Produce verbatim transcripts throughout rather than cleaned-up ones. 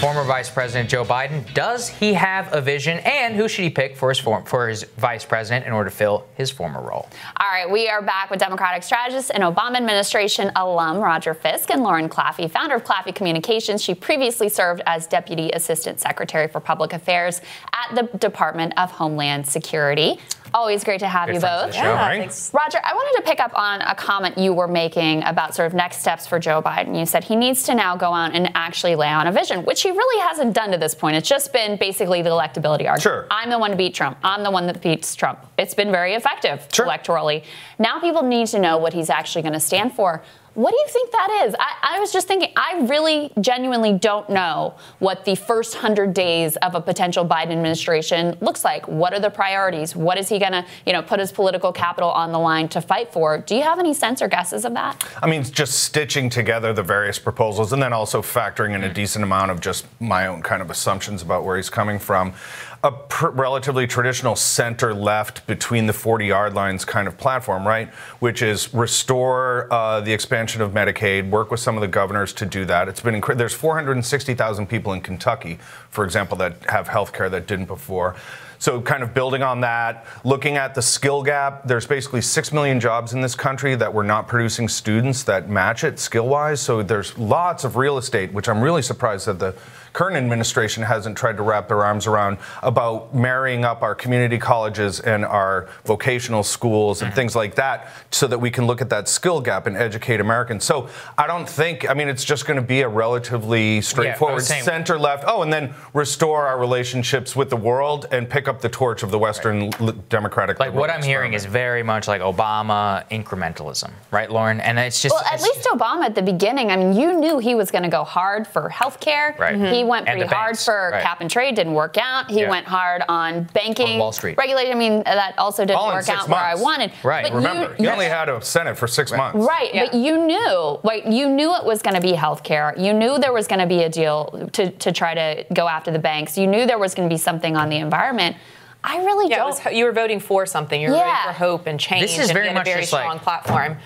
Former Vice President Joe Biden, does he have a vision, and who should he pick for his form, for his vice president in order to fill his former role? All right, we are back with Democratic strategist and Obama administration alum Roger Fisk and Lauren Claffey, founder of Claffey Communications. She previously served as Deputy Assistant Secretary for Public Affairs at the Department of Homeland Security. Always great to have Good you both. Show, yeah, right? Thanks. Roger, I wanted to pick up on a comment you were making about sort of next steps for Joe Biden. You said he needs to now go out and actually lay on a vision, which he really hasn't done to this point. It's just been basically the electability argument. Sure. I'm the one to beat Trump. I'm the one that beats Trump. It's been very effective sure. electorally. Now people need to know what he's actually going to stand for. What do you think that is? I, I was just thinking, I really genuinely don't know what the first hundred days of a potential Biden administration looks like. What are the priorities? What is he going to, you know, put his political capital on the line to fight for? Do you have any sense or guesses of that? I mean, just stitching together the various proposals and then also factoring in a decent amount of just my own kind of assumptions about where he's coming from. A pr- relatively traditional center-left between the forty-yard lines kind of platform, right, which is restore uh, the expansion of Medicaid, work with some of the governors to do that. It's been inc- There's four hundred sixty thousand people in Kentucky, for example, that have health care that didn't before. So kind of building on that, looking at the skill gap, there's basically six million jobs in this country that we're not producing students that match it skill-wise. So there's lots of real estate, which I'm really surprised that the current administration hasn't tried to wrap their arms around, about marrying up our community colleges and our vocational schools and things like that so that we can look at that skill gap and educate Americans. So I don't think, I mean, it's just going to be a relatively straightforward yeah, center-left, oh, and then restore our relationships with the world and pick up the torch of the Western right. Democratic Like what I'm experiment. hearing is very much like Obama incrementalism, right, Lauren? And it's just... Well, at least just, Obama at the beginning, I mean, you knew he was going to go hard for health care. Right. Mm-hmm. He went pretty hard for right. cap and trade, didn't work out. He yeah. went hard on banking. On Wall Street. Regulated, I mean, that also didn't All work out months. where I wanted. Right, but remember, you, you only had a Senate for six right. months. Right, yeah. but you knew, like, you knew it was going to be health care. You knew there was going to be a deal to, to try to go after the banks. You knew there was going to be something on the environment. I really yeah, don't. It was, you were voting for something. You were yeah. voting for hope and change. This is and very much a very strong like, platform.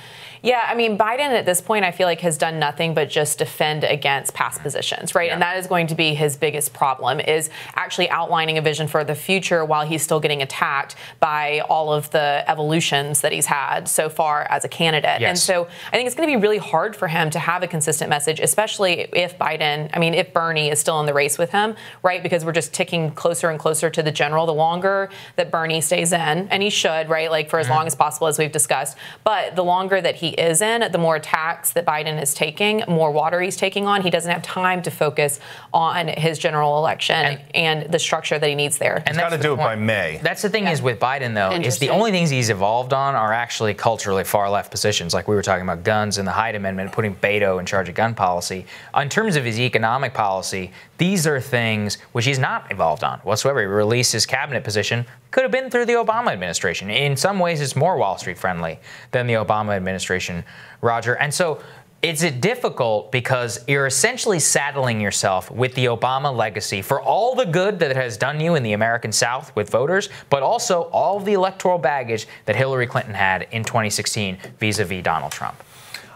Yeah, I mean, Biden at this point, I feel like has done nothing but just defend against past positions, right? Yeah. And that is going to be his biggest problem, is actually outlining a vision for the future while he's still getting attacked by all of the evolutions that he's had so far as a candidate. Yes. And so I think it's going to be really hard for him to have a consistent message, especially if Biden, I mean, if Bernie is still in the race with him, right? Because we're just ticking closer and closer to the general the longer that Bernie stays in, and he should, right? Like for as mm-hmm. long as possible, as we've discussed. But the longer that he is in, the more attacks that Biden is taking, more water he's taking on. He doesn't have time to focus on his general election and, and the structure that he needs there. He's got to do it by May. That's the thing yeah. is with Biden, though, is the only things he's evolved on are actually culturally far-left positions, like we were talking about guns and the Hyde Amendment, putting Beto in charge of gun policy. In terms of his economic policy, these are things which he's not evolved on whatsoever. He released his cabinet position. Could have been through the Obama administration. In some ways, it's more Wall Street friendly than the Obama administration, Roger. And so it's difficult because you're essentially saddling yourself with the Obama legacy for all the good that it has done you in the American South with voters, but also all of the electoral baggage that Hillary Clinton had in twenty sixteen vis-a-vis Donald Trump.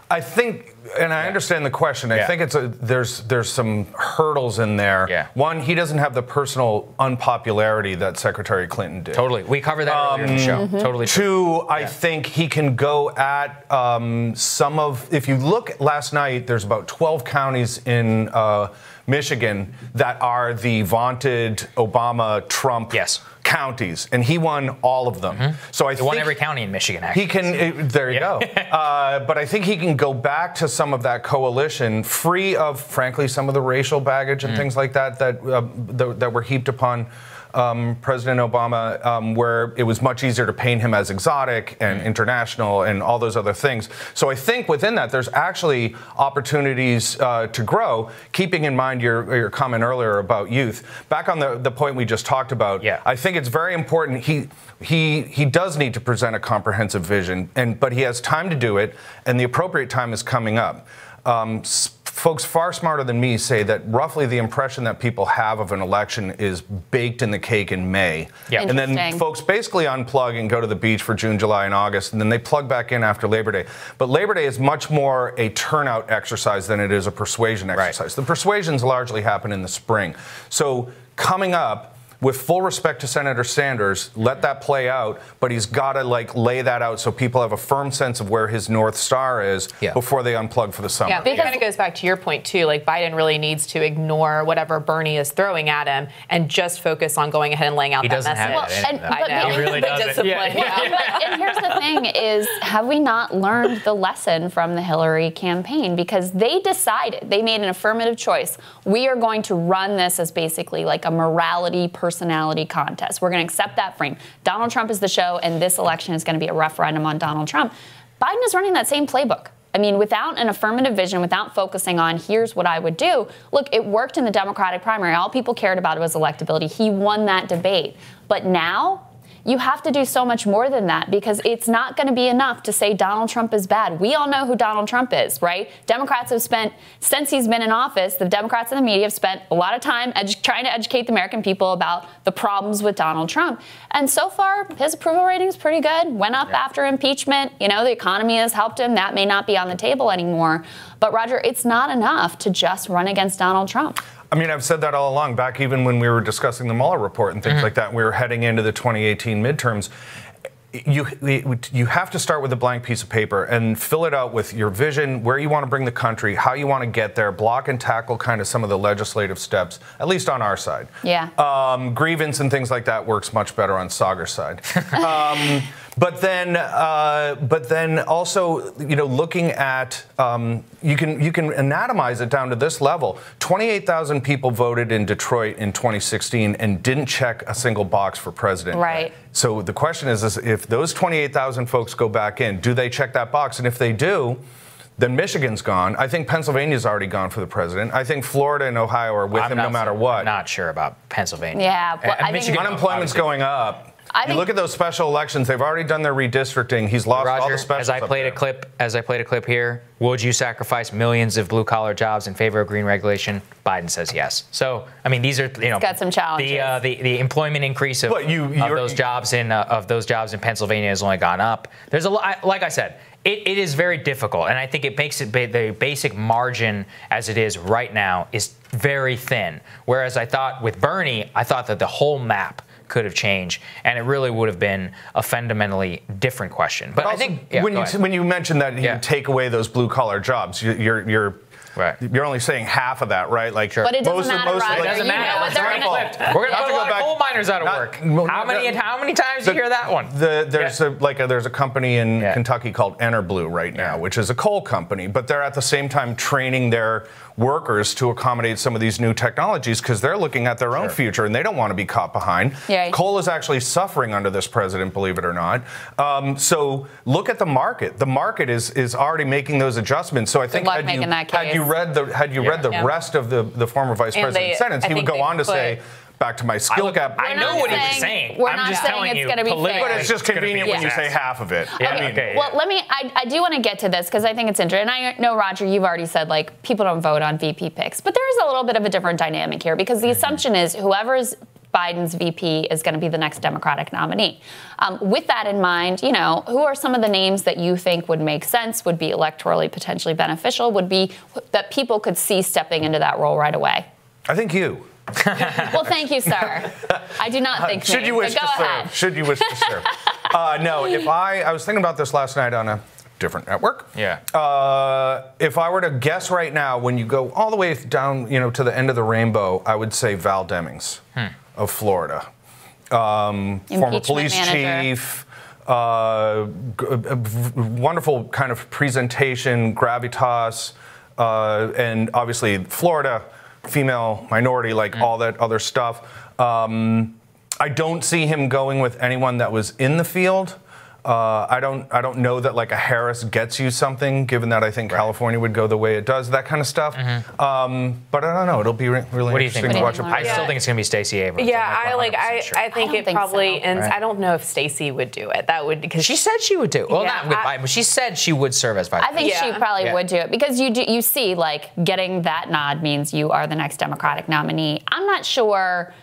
I think, and I yeah. understand the question. I yeah. think it's a, there's there's some hurdles in there. Yeah. One, he doesn't have the personal unpopularity that Secretary Clinton did. Totally, we covered that um, earlier in the show. Mm-hmm. Totally. Two, true. I yeah. think he can go at um, some of. If you look last night, there's about twelve counties in uh, Michigan that are the vaunted Obama Trump. Yes. counties, and he won all of them. Mm-hmm. So I he think won every county in Michigan. Actually, he can. It, there you yeah. go. Uh, but I think he can go back to some of that coalition, free of, frankly, some of the racial baggage and mm-hmm. things like that that uh, th- that were heaped upon um, President Obama, um, where it was much easier to paint him as exotic and mm-hmm. international and all those other things. So I think within that, there's actually opportunities uh, to grow. Keeping in mind your your comment earlier about youth, back on the the point we just talked about. Yeah. I think it's very important. He he he does need to present a comprehensive vision, and but he has time to do it, and the appropriate time is coming up. Um, folks far smarter than me say that roughly the impression that people have of an election is baked in the cake in May. Yeah. And then folks basically unplug and go to the beach for June, July, and August, and then they plug back in after Labor Day. But Labor Day is much more a turnout exercise than it is a persuasion exercise. Right. The persuasions largely happen in the spring. So coming up, with full respect to Senator Sanders, let that play out, but he's got to like lay that out so people have a firm sense of where his North Star is yeah. before they unplug for the summer. Yeah, because yeah. it kind of goes back to your point, too. Like, Biden really needs to ignore whatever Bernie is throwing at him and just focus on going ahead and laying out he that message. Have well, and, but I know. He really doesn't. Yeah. Yeah. But, and here's the thing is, have we not learned the lesson from the Hillary campaign? Because they decided, they made an affirmative choice. We are going to run this as basically like a morality person. personality contest. We're going to accept that frame. Donald Trump is the show, and this election is going to be a referendum on Donald Trump. Biden is running that same playbook. I mean, without an affirmative vision, without focusing on here's what I would do. Look, it worked in the Democratic primary. All people cared about was electability. He won that debate. But now you have to do so much more than that, because it's not going to be enough to say Donald Trump is bad. We all know who Donald Trump is, right? Democrats have spent, since he's been in office, the Democrats and the media have spent a lot of time edu- trying to educate the American people about the problems with Donald Trump. And so far, his approval rating is pretty good, went up yeah. after impeachment. You know, the economy has helped him. That may not be on the table anymore. But, Roger, it's not enough to just run against Donald Trump. I mean, I've said that all along, back even when we were discussing the Mueller report and things mm-hmm. like that, we were heading into the twenty eighteen midterms. You, you have to start with a blank piece of paper and fill it out with your vision, where you want to bring the country, how you want to get there, block and tackle kind of some of the legislative steps, at least on our side. Yeah. Um, grievance and things like that works much better on Sagar's side. um, but then, uh, but then also, you know, looking at um, you can you can anatomize it down to this level. twenty-eight thousand people voted in Detroit in twenty sixteen and didn't check a single box for president. Right. So the question is, is if If those twenty-eight thousand folks go back in, do they check that box? And if they do, then Michigan's gone. I think Pennsylvania's already gone for the president. I think Florida and Ohio are with I'm him no matter sure, what. I'm not sure about Pennsylvania. Yeah. Well, and, I Michigan, think unemployment's obviously going up. I you think, look at those special elections. They've already done their redistricting. He's lost Roger, all the specials. As I played a clip, as I played a clip here, would you sacrifice millions of blue-collar jobs in favor of green regulation? Biden says yes. So, I mean, these are you know it's got some challenges. The, uh, the the employment increase of, you, of those jobs in uh, of those jobs in Pennsylvania has only gone up. There's a lot. Like I said, it, it is very difficult, and I think it makes it ba the basic margin as it is right now is very thin. Whereas I thought with Bernie, I thought that the whole map could have changed, and it really would have been a fundamentally different question. But, but also, I think yeah, when you when you mentioned that you yeah. take away those blue collar jobs, you're you're. you're Right. You're only saying half of that, right? Like, but it doesn't most, matter. Most, right? like, it doesn't matter. You know you know what they're We're gonna put a lot of coal miners out of not, work. How many? No, how many times the, do you hear that one? The, there's yeah. a, like a, there's a company in yeah. Kentucky called EnerBlue right now, yeah. which is a coal company, but they're at the same time training their workers to accommodate some of these new technologies because they're looking at their sure. own future and they don't want to be caught behind. Yeah. Coal is actually suffering under this president, believe it or not. Um, so look at the market. The market is is already making those adjustments. So I think Good luck had making you, that case. Had you read the had you yeah. read the yeah. rest of the the former vice and president's they, sentence, I he would go on to say, back to my skill gap. I know what he's saying. We're not saying it's going to be fair. But it's just convenient when you say half of it. Yeah. Okay. I mean, okay, well, yeah. let me. I, I do want to get to this because I think it's interesting. And I know, Roger, you've already said like people don't vote on V P picks, but there is a little bit of a different dynamic here because the mm-hmm. assumption is whoever's Biden's V P is going to be the next Democratic nominee. Um, with that in mind, you know, who are some of the names that you think would make sense, would be electorally potentially beneficial, would be that people could see stepping into that role right away? I think you. Well, thank you, sir. I do not think uh, should me, you wish to serve. Ahead. Should you wish to serve? Uh, no, if I, I was thinking about this last night on a different network. Yeah. Uh, if I were to guess right now, when you go all the way down, you know, to the end of the rainbow, I would say Val Demings hmm. of Florida, um, former police manager. chief. Uh, a wonderful kind of presentation, gravitas, uh, and obviously Florida. Female minority, like mm. all that other stuff. Um, I don't see him going with anyone that was in the field. Uh, I don't I don't know that like a Harris gets you something, given that I think right. California would go the way it does, that kind of stuff. Mm-hmm. um, but I don't know. It'll be re really what do you interesting think? to watch. It. I still think it's going to be Stacey Abrams. Yeah, like I like I, sure. I think I it think probably so. ends. Right. I don't know if Stacey would do it. That would because she said she would do. Well, yeah, not with Biden, but she said she would serve as vice president. I think yeah. she probably yeah. would do it because you do, you see like getting that nod means you are the next Democratic nominee. I'm not sure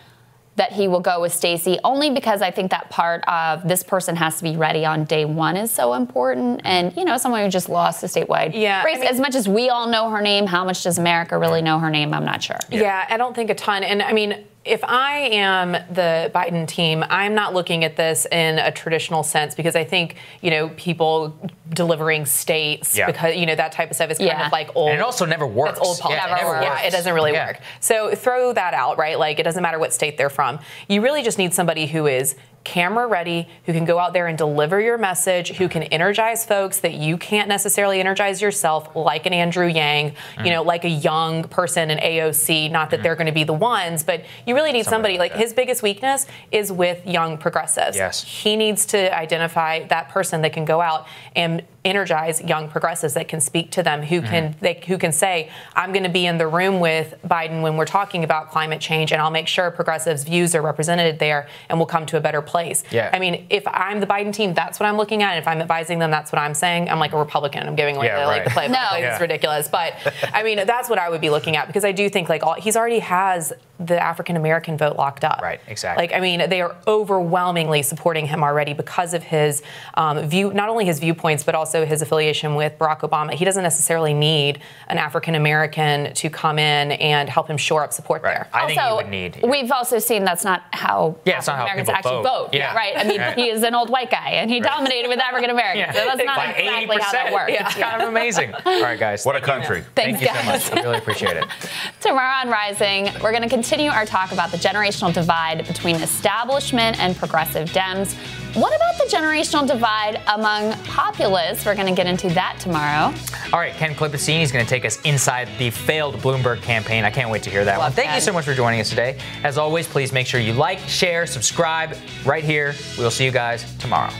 that he will go with Stacey, only because I think that part of this person has to be ready on day one is so important. And, you know, someone who just lost the statewide yeah, race, I mean, as much as we all know her name, how much does America really know her name? I'm not sure. Yeah, yeah, I don't think a ton. And, I mean, if I am the Biden team, I'm not looking at this in a traditional sense because I think, you know, people delivering states yeah. because, you know, that type of stuff is kind yeah. of like old. And it also never works. It's old politics. Yeah, it, never works. Yeah, it doesn't really yeah. work. So throw that out, right? Like, it doesn't matter what state they're from. You really just need somebody who is camera ready, who can go out there and deliver your message, who can energize folks that you can't necessarily energize yourself, like an Andrew Yang, mm. you know, like a young person, an A O C, not that mm. they're going to be the ones, but you really need somebody, somebody like, like his biggest weakness is with young progressives. Yes. He needs to identify that person that can go out and energize young progressives that can speak to them, who can mm-hmm. they, who can say, I'm going to be in the room with Biden when we're talking about climate change, and I'll make sure progressives' views are represented there, and we'll come to a better place. Yeah. I mean, if I'm the Biden team, that's what I'm looking at. And if I'm advising them, that's what I'm saying. I'm like a Republican. I'm giving away yeah, the, right. like, the play. No, play. Yeah. It's ridiculous. But, I mean, that's what I would be looking at, because I do think, like, all, he's already has the African-American vote locked up. Right, exactly. Like, I mean, they are overwhelmingly supporting him already because of his um, view, not only his viewpoints, but also his affiliation with Barack Obama. He doesn't necessarily need an African American to come in and help him shore up support right. there. I also, think he would need. Yeah. We've also seen that's not how yeah, African Americans how actually vote. vote. Yeah. Yeah, right. I mean, right. he is an old white guy, and he right. dominated with African Americans. Yeah. So that's not like exactly eighty percent. How that works. Yeah. It's kind of amazing. All right, guys. What a country. Thank you, thank you so much. I really appreciate it. Tomorrow on Rising, we're going to continue our talk about the generational divide between establishment and progressive Dems. What about the generational divide among populists? We're going to get into that tomorrow. All right, Ken Clippincene is going to take us inside the failed Bloomberg campaign. I can't wait to hear that Love one. Thank Ken. you so much for joining us today. As always, please make sure you like, share, subscribe right here. We'll see you guys tomorrow.